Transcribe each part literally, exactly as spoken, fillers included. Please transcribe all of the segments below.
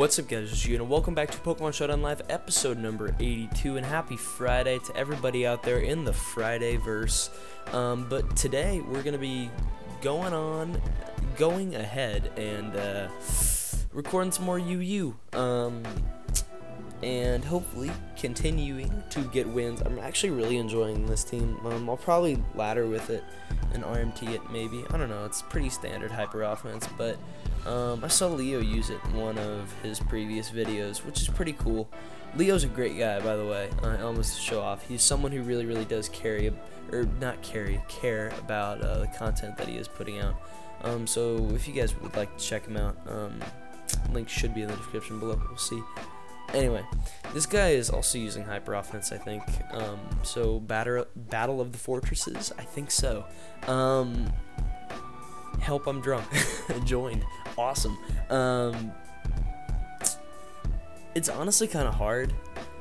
What's up guys, it's U U and welcome back to Pokemon Showdown Live episode number eighty-two, and happy Friday to everybody out there in the Fridayverse. Um, but today we're going to be going on, going ahead and uh, recording some more U U. Um, and hopefully continuing to get wins. I'm actually really enjoying this team. Um, I'll probably ladder with it and R M T it maybe. I don't know, it's pretty standard hyper offense, but um, I saw Leo use it in one of his previous videos, which is pretty cool. Leo's a great guy, by the way. I almost show off. He's someone who really, really does carry, or not carry, care about uh, the content that he is putting out. Um, so if you guys would like to check him out, um, link should be in the description below. We'll see. Anyway, this guy is also using hyper offense, I think. Um, so batter, battle of the fortresses, I think so. Um, help, I'm drunk. Joined, awesome. Um, it's honestly kind of hard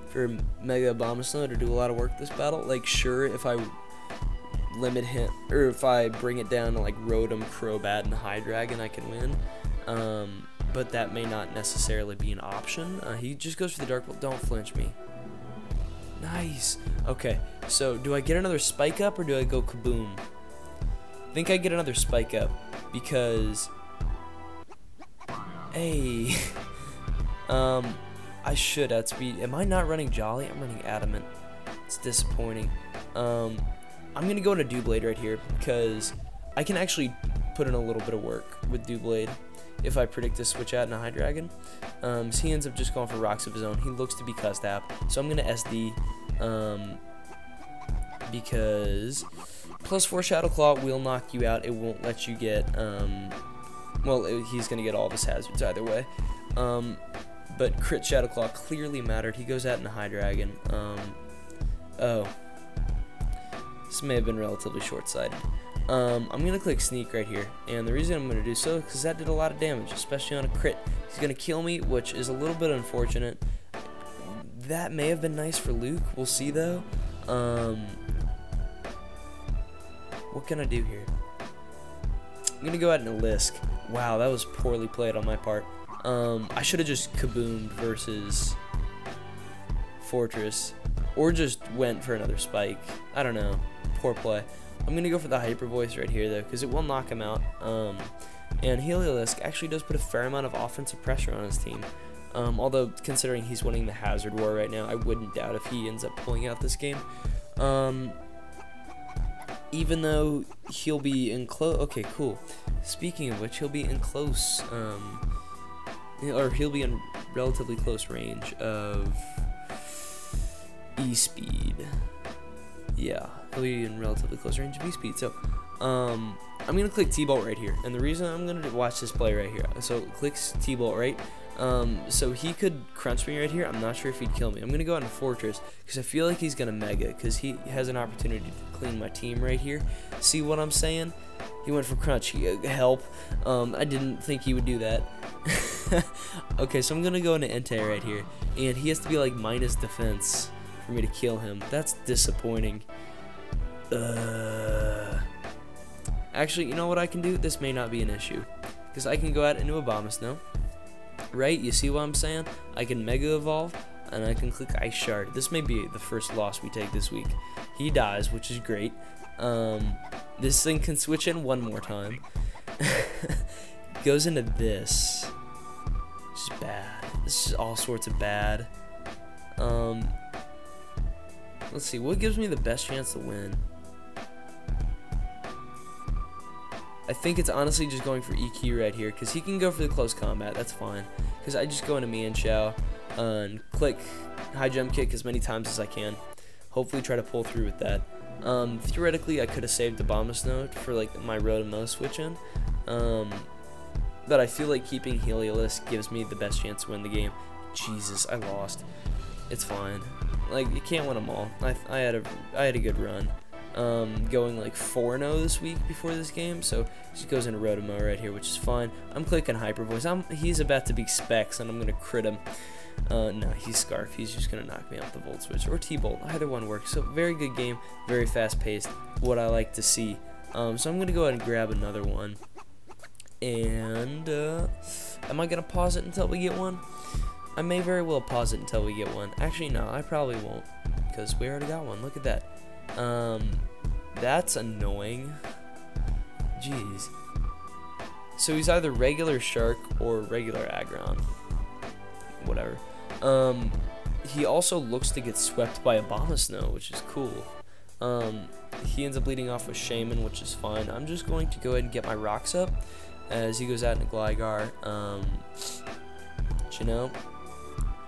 for Mega Abomasnow to do a lot of work this battle. Like, sure, if I limit him, or if I bring it down to like Rotom, Crobat, and Hydreigon, I can win. Um, but that may not necessarily be an option. Uh, he just goes for the Dark Bolt. Don't flinch me. Nice. Okay, so do I get another spike up or do I go kaboom? I think I get another spike up because... Hey. um, I should outspeed. Am I not running Jolly? I'm running Adamant. It's disappointing. Um, I'm going to go into Doublade right here because I can actually put in a little bit of work with Doublade. If I predict to switch out in a Hydreigon, um, so he ends up just going for rocks of his own. He looks to be Custap, so I'm gonna S D um, because plus four Shadow Claw will knock you out. It won't let you get um, well. It, he's gonna get all of his hazards either way. Um, but crit Shadow Claw clearly mattered. He goes out in a Hydreigon. Um, oh, this may have been relatively short-sighted. Um, I'm going to click sneak right here, and the reason I'm going to do so is because that did a lot of damage, especially on a crit. He's going to kill me, which is a little bit unfortunate. That may have been nice for Luke, we'll see though. Um, what can I do here? I'm going to go out and Lisk. Wow, that was poorly played on my part. Um, I should have just kaboomed versus Fortress, or just went for another spike. I don't know, poor play. I'm going to go for the Hyper Voice right here, though, because it will knock him out. Um, and Heliolisk actually does put a fair amount of offensive pressure on his team. Um, although, considering he's winning the Hazard War right now, I wouldn't doubt if he ends up pulling out this game. Um, even though he'll be in close... Okay, cool. Speaking of which, he'll be in close... Um, or he'll be in relatively close range of E-Speed. Yeah, he'll be in relatively close range of E-Speed. So, um, I'm going to click T Bolt right here. And the reason I'm going to watch this play right here. So, clicks T Bolt, right? Um, so, he could crunch me right here. I'm not sure if he'd kill me. I'm going to go out in Fortress because I feel like he's going to Mega because he has an opportunity to clean my team right here. See what I'm saying? He went for crunch. He, uh, help. Um, I didn't think he would do that. Okay, so I'm going to go into Entei right here. And he has to be like minus defense for me to kill him. That's disappointing. Uh, actually, you know what I can do? This may not be an issue because I can go out into Abomasnow, right? You see what I'm saying? I can Mega Evolve and I can click Ice Shard. This may be the first loss we take this week. He dies, which is great. Um, this thing can switch in one more time. Goes into this. This is bad. This is all sorts of bad. Um... Let's see, what gives me the best chance to win? I think it's honestly just going for E Q right here, because he can go for the close combat, that's fine. Because I just go into Mienshao uh, and click High Jump Kick as many times as I can. Hopefully try to pull through with that. Um, theoretically, I could have saved the Abomasnow for like my Rotom-Mow switch in. Um, but I feel like keeping Heliolisk gives me the best chance to win the game. Jesus, I lost. It's fine. Like, you can't win them all. I, I had a I had a good run, um, going like four and oh this week before this game. So she goes into Rotom-Mow right here, which is fine. I'm clicking Hyper Voice. I'm he's about to be Specs, and I'm gonna crit him. Uh, no, he's Scarf. He's just gonna knock me off the Volt Switch or T Bolt. Either one works. So very good game, very fast paced. What I like to see. Um, so I'm gonna go ahead and grab another one. And uh, am I gonna pause it until we get one? I may very well pause it until we get one. Actually, no, I probably won't, because we already got one. Look at that. Um, that's annoying. Jeez. So he's either regular Shark or regular Aggron. Whatever. Um, he also looks to get swept by Abomasnow, which is cool. Um, he ends up leading off with Shaymin, which is fine. I'm just going to go ahead and get my rocks up as he goes out into Gligar. Um, you know,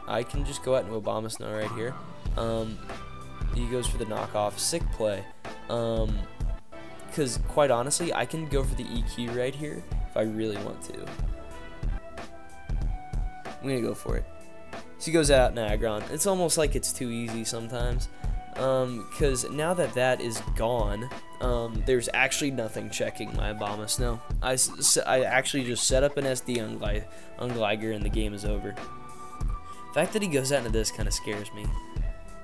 I can just go out into Abomasnow right here. Um, he goes for the knockoff. Sick play. Um, because quite honestly, I can go for the E Q right here if I really want to. I'm gonna go for it. So he goes out in Aggron. It's almost like it's too easy sometimes. Um, because now that that is gone, um, there's actually nothing checking my Abomasnow. I, I actually just set up an S D on, Gly on Gligar and the game is over. The fact that he goes out into this kind of scares me.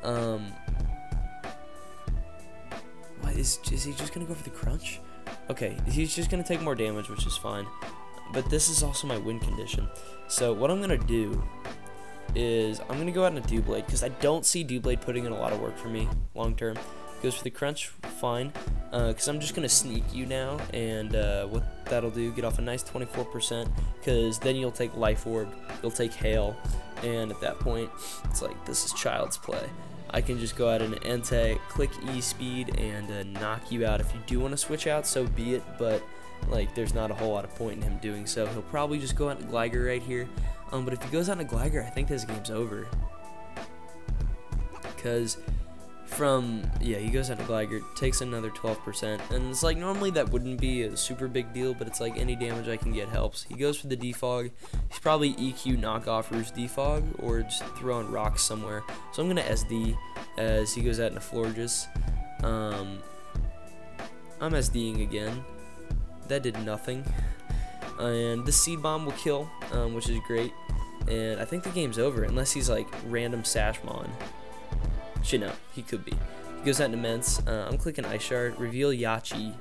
Um, what, is, is he just going to go for the crunch? Okay, he's just going to take more damage, which is fine. But this is also my win condition. So what I'm going to do is I'm going to go out in a Doublade because I don't see Doublade putting in a lot of work for me long term. Goes for the crunch, fine, because uh, I'm just going to sneak you now, and uh, what that'll do, get off a nice twenty-four percent, because then you'll take Life Orb, you'll take Hail, and at that point, it's like, this is child's play. I can just go out and Entei, click E-Speed, and uh, knock you out. If you do want to switch out, so be it, but like, there's not a whole lot of point in him doing so. He'll probably just go out to Gligar right here. Um, but if he goes out to Gligar, I think this game's over. Because from, yeah, he goes out to Gligar, takes another twelve percent. And it's like, normally that wouldn't be a super big deal, but it's like any damage I can get helps. He goes for the Defog. He's probably E Q knockoff Roost Defog or just throwing rocks somewhere. So I'm going to S D as he goes out into Florges. Um, I'm SDing again. That did nothing, and this Seed Bomb will kill, um, which is great, and I think the game's over, unless he's like random Sashmon. Shit, no, he could be. He goes out into Immense. Uh, I'm clicking Ice Shard, reveal Yachi,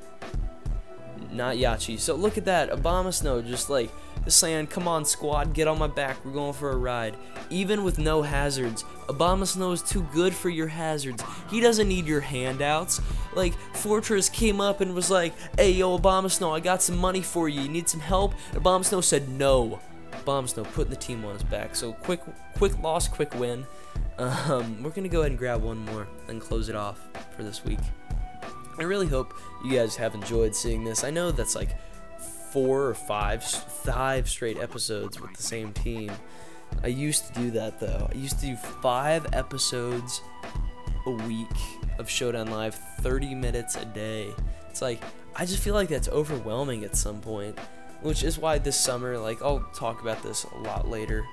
not Yachi, so look at that, Abomasnow just like, saying, come on squad, get on my back, we're going for a ride. Even with no hazards, Abomasnow is too good for your hazards. He doesn't need your handouts. Like, Fortress came up and was like, hey yo Abomasnow, I got some money for you, you need some help? Abomasnow said no. Abomasnow putting the team on his back, so quick quick loss, quick win. Um, we're gonna go ahead and grab one more and close it off for this week. I really hope you guys have enjoyed seeing this. I know that's like four or five, five straight episodes with the same team. I used to do that though. I used to do five episodes a week of Showdown Live, thirty minutes a day. It's like, I just feel like that's overwhelming at some point, which is why this summer, like, I'll talk about this a lot later.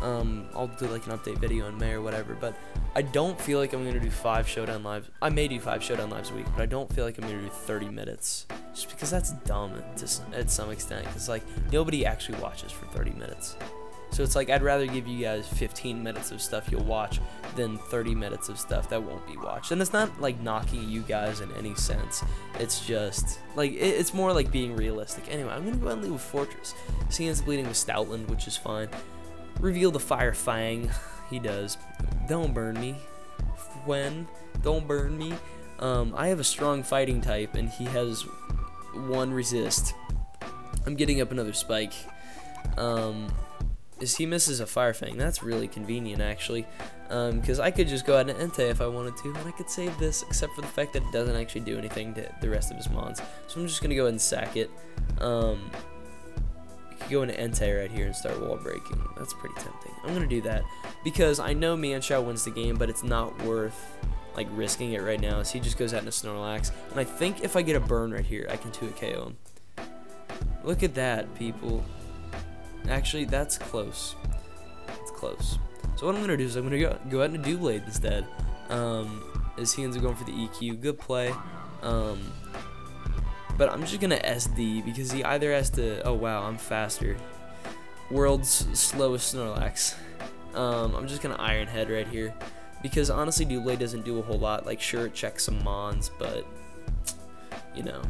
Um, I'll do like an update video in May or whatever, but I don't feel like I'm going to do five Showdown Lives. I may do five Showdown Lives a week, but I don't feel like I'm going to do thirty minutes, just because that's dumb to, at some extent, because like, nobody actually watches for thirty minutes, so it's like, I'd rather give you guys fifteen minutes of stuff you'll watch than thirty minutes of stuff that won't be watched. And it's not like knocking you guys in any sense, it's just like, it, it's more like being realistic. Anyway, I'm going to go ahead and leave with Fortress. He ends up bleeding with Stoutland, which is fine. Reveal the Fire Fang. He does. Don't burn me. When? Don't burn me. Um, I have a strong fighting type, and he has one resist. I'm getting up another spike. Um, is he misses a Fire Fang? That's really convenient, actually, because um, I could just go out and Entei if I wanted to, and I could save this, except for the fact that it doesn't actually do anything to the rest of his mons. So I'm just going to go ahead and sack it. Um... Go into Entei right here and start wall breaking. That's pretty tempting. I'm gonna do that because I know Mienshao wins the game, but it's not worth like risking it right now, as he just goes out into Snorlax, and I think if I get a burn right here I can two K O him. Look at that, people. Actually, that's close. It's close. So what I'm gonna do is I'm gonna go, go out into Doublade instead, um, as he ends up going for the E Q. Good play. um, But I'm just gonna S D because he either has to. Oh wow, I'm faster. World's slowest Snorlax. Um, I'm just gonna Iron Head right here because honestly, Doublade doesn't do a whole lot. Like, sure, it checks some mons, but you know,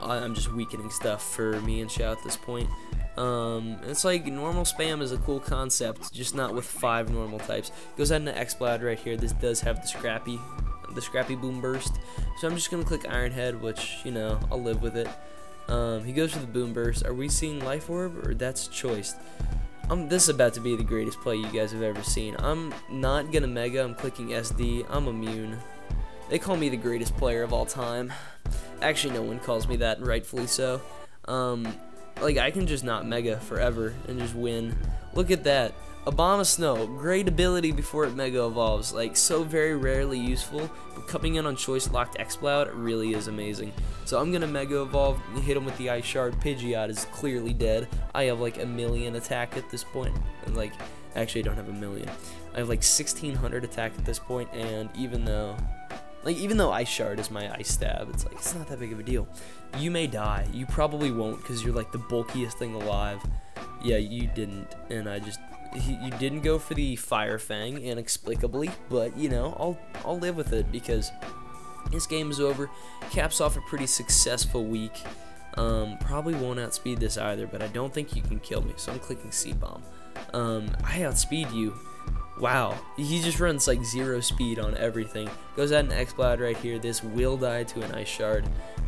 I'm just weakening stuff for Mienshao at this point. Um, it's like normal spam is a cool concept, just not with five normal types. Goes out into X-Blade right here. This does have the Scrappy, the Scrappy Boom Burst. So I'm just gonna click Iron Head, which, you know, I'll live with it. Um, he goes for the Boom Burst. Are we seeing Life Orb, or that's Choiced? Um, this is about to be the greatest play you guys have ever seen. I'm not gonna Mega. I'm clicking S D. I'm immune. They call me the greatest player of all time. Actually, no one calls me that, rightfully so. Um, like, I can just not Mega forever and just win. Look at that. Abomasnow, great ability before it Mega Evolves. Like, so very rarely useful, but coming in on Choice Locked X-Bloud really is amazing. So I'm gonna Mega Evolve, hit him with the Ice Shard. Pidgeot is clearly dead. I have like a million attack at this point. Like, actually I don't have a million. I have like sixteen hundred attack at this point, and even though... Like, even though Ice Shard is my Ice Stab, it's like, it's not that big of a deal. You may die. You probably won't, because you're, like, the bulkiest thing alive. Yeah, you didn't, and I just... You didn't go for the Fire Fang, inexplicably, but, you know, I'll, I'll live with it, because this game is over. Caps off a pretty successful week. Um, probably won't outspeed this either, but I don't think you can kill me, so I'm clicking Seed Bomb. Um, I outspeed you. Wow, he just runs like zero speed on everything. Goes out an X-Blade right here. This will die to an Ice Shard.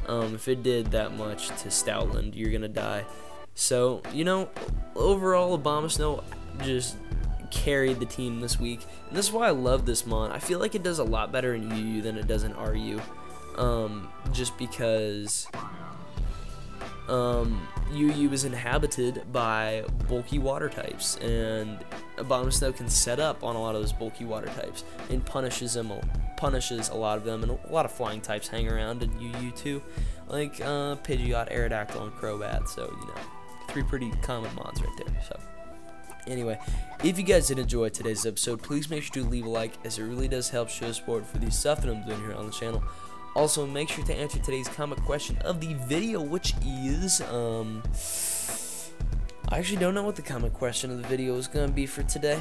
Um, if it did that much to Stoutland, you're gonna die. So, you know, overall, Abomasnow just carried the team this week. And this is why I love this mon. I feel like it does a lot better in U U than it does in R U. Um, just because... Um, U U is inhabited by bulky water types, and Abomasnow can set up on a lot of those bulky water types and punishes them, punishes a lot of them, and a lot of flying types hang around in U U too, like uh, Pidgeot, Aerodactyl, and Crobat. So, you know, three pretty common mods right there. So. Anyway, if you guys did enjoy today's episode, please make sure to leave a like, as it really does help show support for the stuff that I'm doing here on the channel. Also, make sure to answer today's comment question of the video, which is, um, I actually don't know what the comment question of the video is going to be for today.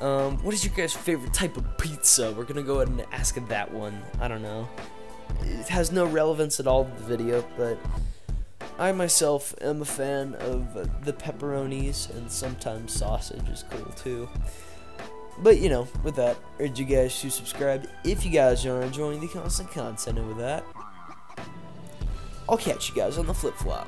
Um, what is your guys' favorite type of pizza? We're going to go ahead and ask that one. I don't know. It has no relevance at all to the video, but I myself am a fan of the pepperonis, and sometimes sausage is cool too. But, you know, with that, I urge you guys to subscribe if you guys are enjoying the constant content. And with that, I'll catch you guys on the flip-flop.